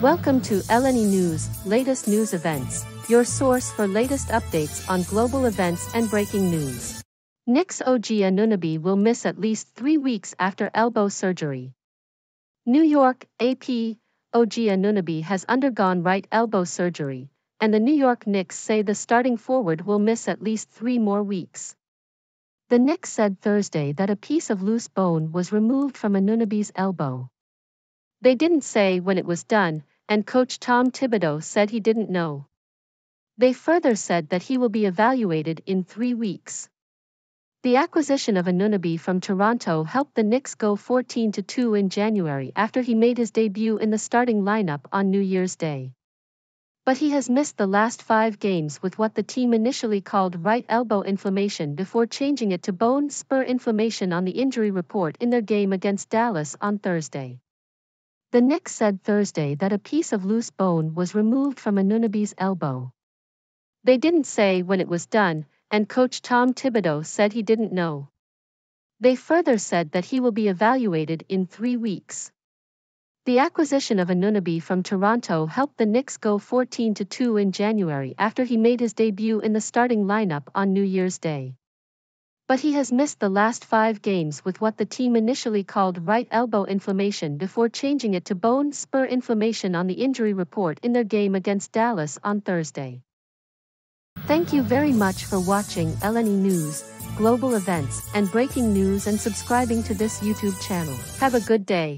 Welcome to LNE News, latest news events, your source for latest updates on global events and breaking news. Knicks OG Anunoby will miss at least 3 weeks after elbow surgery. New York, AP, OG Anunoby has undergone right elbow surgery, and the New York Knicks say the starting forward will miss at least 3 more weeks. The Knicks said Thursday that a piece of loose bone was removed from Anunoby's elbow. They didn't say when it was done, and coach Tom Thibodeau said he didn't know. They further said that he will be evaluated in 3 weeks. The acquisition of Anunoby from Toronto helped the Knicks go 14-2 in January after he made his debut in the starting lineup on New Year's Day. But he has missed the last 5 games with what the team initially called right elbow inflammation before changing it to bone spur inflammation on the injury report in their game against Dallas on Thursday. The Knicks said Thursday that a piece of loose bone was removed from Anunoby's elbow. They didn't say when it was done, and coach Tom Thibodeau said he didn't know. They further said that he will be evaluated in 3 weeks. The acquisition of Anunoby from Toronto helped the Knicks go 14-2 in January after he made his debut in the starting lineup on New Year's Day. But he has missed the last 5 games with what the team initially called right elbow inflammation before changing it to bone spur inflammation on the injury report in their game against Dallas on Thursday. Thank you very much for watching LNE News, global events and breaking news, and subscribing to this YouTube channel. Have a good day.